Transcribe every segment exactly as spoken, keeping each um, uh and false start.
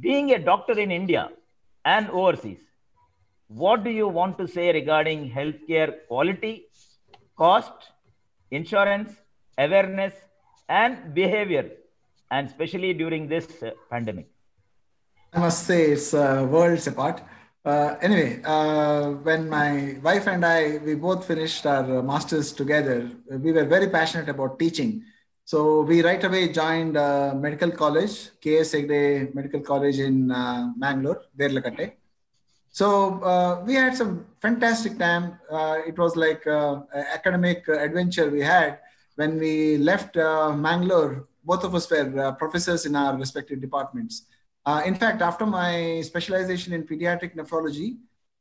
being a doctor in India and overseas, what do you want to say regarding healthcare quality, cost, insurance, awareness, and behavior, and especially during this uh, pandemic? I must say it's uh, worlds apart. Uh, anyway, uh, when my wife and I, we both finished our masters together, we were very passionate about teaching. So we right away joined uh, medical college, K S Egde Medical College in uh, Mangalore, Derlakatte. So uh, we had some fantastic time. Uh, it was like uh, academic adventure we had. When we left uh, Mangalore, both of us were uh, professors in our respective departments. Uh, in fact, after my specialization in pediatric nephrology,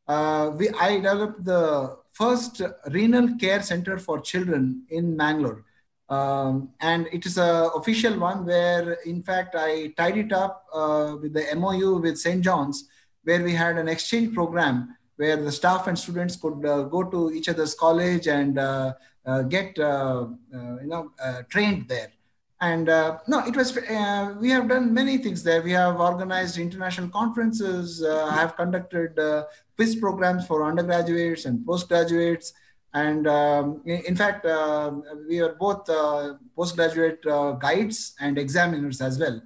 uh, we, I developed the first renal care center for children in Mangalore. Um, and it is an official one where, in fact, I tied it up uh, with the M O U with Saint John's, where we had an exchange program where the staff and students could uh, go to each other's college and uh, uh, get uh, uh, you know uh, trained there. And uh, no, it was uh, we have done many things there. We have organized international conferences. I uh, have conducted uh, quiz programs for undergraduates and postgraduates. And um, in fact, uh, we are both uh, postgraduate uh, guides and examiners as well.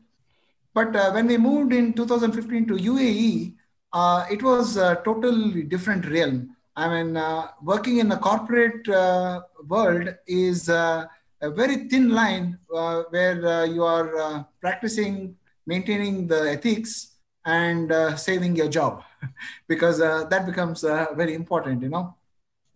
But uh, when we moved in two thousand fifteen to U A E, uh, it was a totally different realm. I mean, uh, working in the corporate uh, world is uh, a very thin line uh, where uh, you are uh, practicing, maintaining the ethics and uh, saving your job because uh, that becomes uh, very important, you know.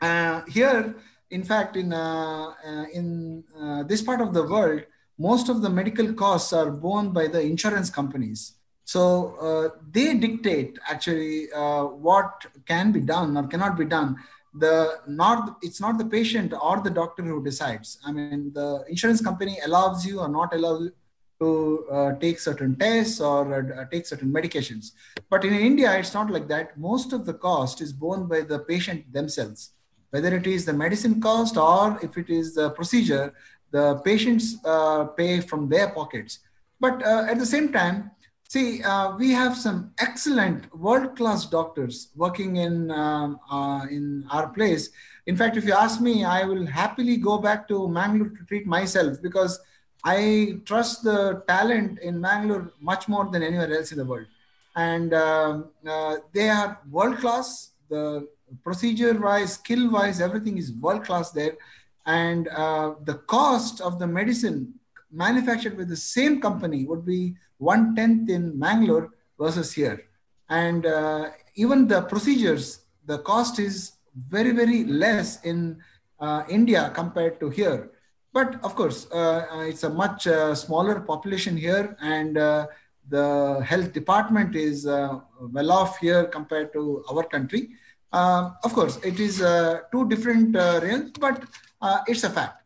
Uh, here, in fact, in, uh, uh, in uh, this part of the world, most of the medical costs are borne by the insurance companies. So uh, they dictate actually uh, what can be done or cannot be done. The not it's not the patient or the doctor who decides. I mean, the insurance company allows you or not allows you to uh, take certain tests or uh, take certain medications. But in India, it's not like that. Most of the cost is borne by the patient themselves, whether it is the medicine cost or if it is the procedure. The patients uh, pay from their pockets. But uh, at the same time, see, uh, we have some excellent world-class doctors working in, um, uh, in our place. In fact, if you ask me, I will happily go back to Mangalore to treat myself because I trust the talent in Mangalore much more than anywhere else in the world. And uh, uh, they are world-class. The procedure-wise, skill-wise, everything is world-class there. And uh, the cost of the medicine manufactured with the same company would be one-tenth in Mangalore versus here. And uh, even the procedures, the cost is very, very less in uh, India compared to here. But of course, uh, it's a much uh, smaller population here and uh, the health department is uh, well off here compared to our country. Uh, of course, it is uh, two different uh, realms, but Uh, it's a fact.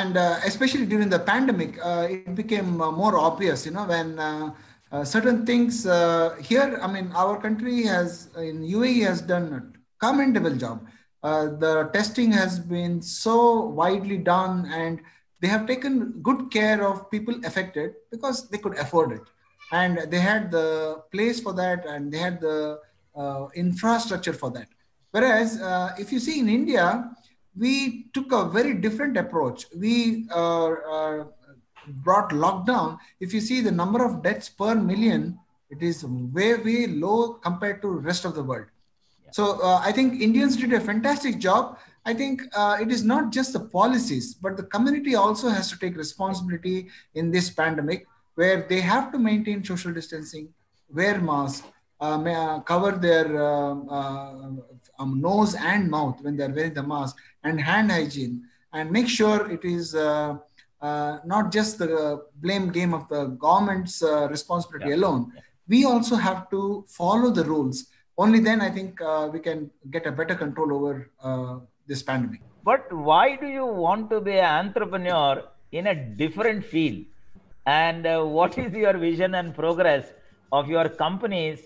And uh, especially during the pandemic, uh, it became uh, more obvious, you know, when uh, uh, certain things uh, here, I mean, our country has, in U A E has done a commendable job. Uh, the testing has been so widely done and they have taken good care of people affected because they could afford it. And they had the place for that and they had the uh, infrastructure for that. Whereas uh, if you see in India, we took a very different approach. We uh, uh, brought lockdown. If you see the number of deaths per million, it is way, way low compared to the rest of the world. Yeah. So uh, I think Indians did a fantastic job. I think uh, it is not just the policies, but the community also has to take responsibility in this pandemic, where they have to maintain social distancing, wear masks, Um, uh, cover their uh, uh, um, nose and mouth when they're wearing the mask, and hand hygiene, and make sure it is uh, uh, not just the uh, blame game of the government's uh, responsibility yeah. alone. Yeah. We also have to follow the rules. Only then I think uh, we can get a better control over uh, this pandemic. But why do you want to be an entrepreneur in a different field? And uh, what is your vision and progress of your companies?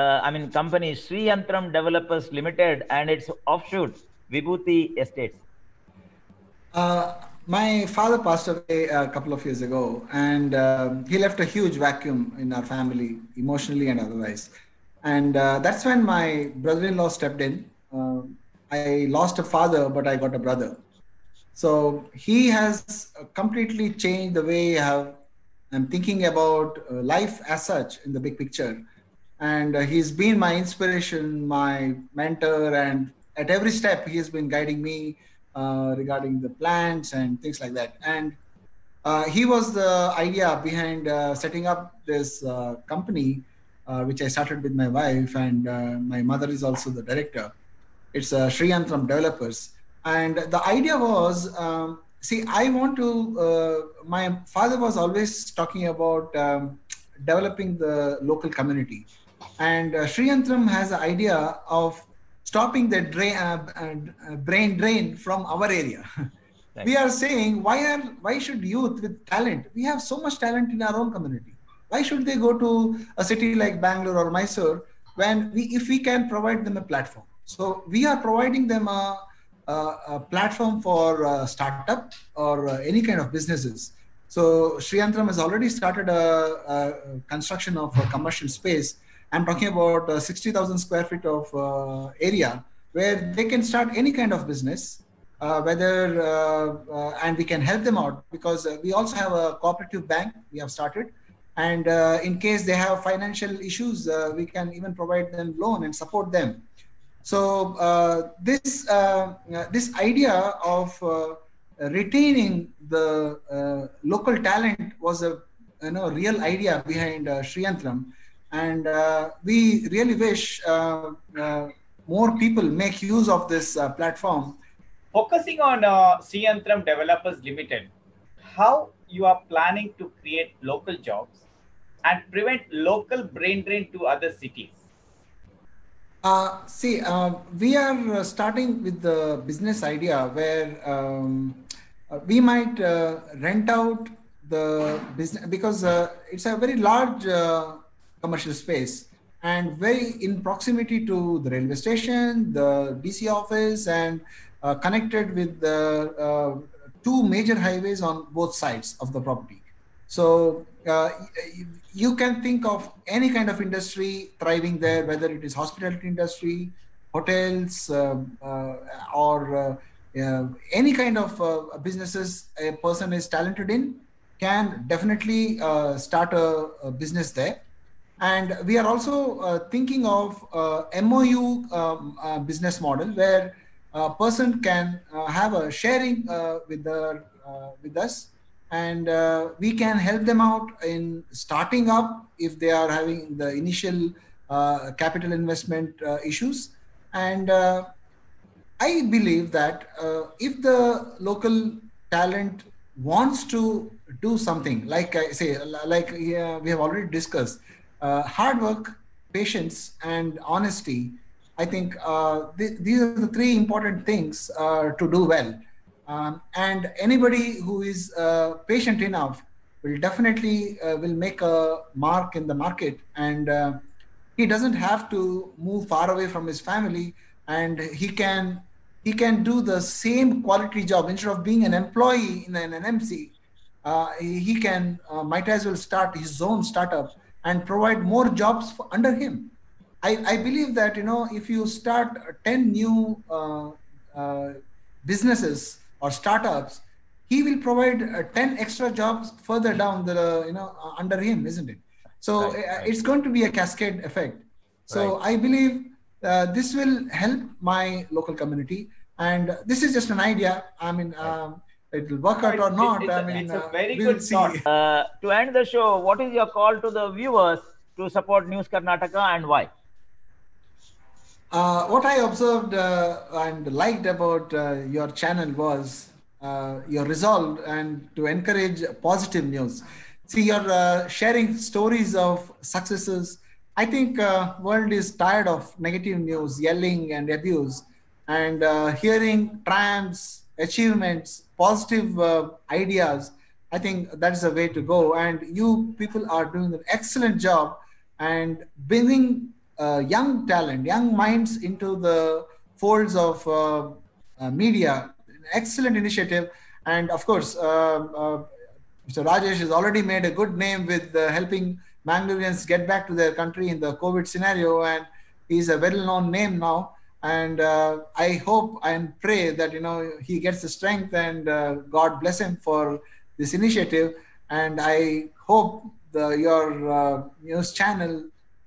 Uh, I mean, company Sriyantram Developers Limited and its offshoot, Vibhuti Estates. Uh, My father passed away a couple of years ago, and uh, he left a huge vacuum in our family, emotionally and otherwise. And uh, that's when my brother-in-law stepped in. Uh, I lost a father, but I got a brother. So he has completely changed the way I have, I'm thinking about life as such in the big picture. And uh, he's been my inspiration, my mentor, and at every step he has been guiding me uh, regarding the plans and things like that. And uh, he was the idea behind uh, setting up this uh, company, uh, which I started with my wife, and uh, my mother is also the director. It's uh, Sriyantram Developers. And the idea was, um, see, I want to, uh, my father was always talking about um, developing the local community. And uh, Sriyantram has the idea of stopping the drain, uh, uh, brain drain from our area. We are saying, why are why should youth with talent? We have so much talent in our own community. Why should they go to a city like Bangalore or Mysore when we, if we can provide them a platform? So we are providing them a, a, a platform for a startup or any kind of businesses. So Sriyantram has already started a, a construction of a commercial space. I'm talking about uh, sixty thousand square feet of uh, area where they can start any kind of business, uh, whether, uh, uh, and we can help them out because uh, we also have a cooperative bank we have started. And uh, in case they have financial issues, uh, we can even provide them loan and support them. So uh, this, uh, this idea of uh, retaining the uh, local talent was a you know, real idea behind uh, Sriyantram. And uh, we really wish uh, uh, more people make use of this uh, platform. Focusing on uh, Sriyantram Developers Limited, how you are planning to create local jobs and prevent local brain drain to other cities? Uh, see, uh, we are starting with the business idea where um, we might uh, rent out the business because uh, it's a very large uh, commercial space and very in proximity to the railway station, the D C office, and uh, connected with the uh, two major highways on both sides of the property. So uh, you can think of any kind of industry thriving there, whether it is hospitality industry, hotels, uh, uh, or uh, uh, any kind of uh, businesses a person is talented in can definitely uh, start a, a business there. And we are also uh, thinking of uh, M O U um, uh, business model where a person can uh, have a sharing uh, with, the, uh, with us, and uh, we can help them out in starting up if they are having the initial uh, capital investment uh, issues. And uh, I believe that uh, if the local talent wants to do something, like I say, like yeah, we have already discussed, Uh, hard work, patience, and honesty. I think uh, th these are the three important things uh, to do well. Um, and anybody who is uh, patient enough will definitely uh, will make a mark in the market. And uh, he doesn't have to move far away from his family. And he can he can do the same quality job instead of being an employee in an, an M C. Uh, he can uh, might as well start his own startup and provide more jobs for, under him. I, I believe that, you know, if you start ten new uh, uh, businesses or startups, he will provide uh, ten extra jobs further down the, uh, you know, uh, under him, isn't it? So right, right. It's going to be a cascade effect. So right. I believe uh, this will help my local community. And this is just an idea. I mean, um, it will work out or not. It's, I mean, it's a very uh, good thought. Uh, to end the show, what is your call to the viewers to support News Karnataka and why? Uh, what I observed uh, and liked about uh, your channel was uh, your resolve and to encourage positive news. See, you're uh, sharing stories of successes. I think uh, world is tired of negative news, yelling and abuse, and uh, hearing triumphs, achievements, positive uh, ideas. I think that's the way to go. And you people are doing an excellent job and bringing uh, young talent, young minds into the folds of uh, uh, media. An excellent initiative. And of course, uh, uh, Mister Rajesh has already made a good name with uh, helping Mangaloreans get back to their country in the COVID scenario, and he's a well-known name now. And uh, I hope and pray that, you know, he gets the strength, and uh, God bless him for this initiative. And I hope the, your uh, news channel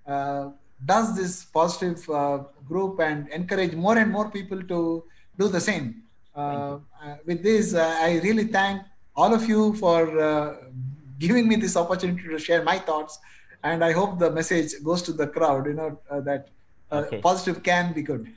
uh, does this positive uh, group and encourage more and more people to do the same. Uh, with this, uh, I really thank all of you for uh, giving me this opportunity to share my thoughts. And I hope the message goes to the crowd, you know, uh, that uh, okay. Positive can be good.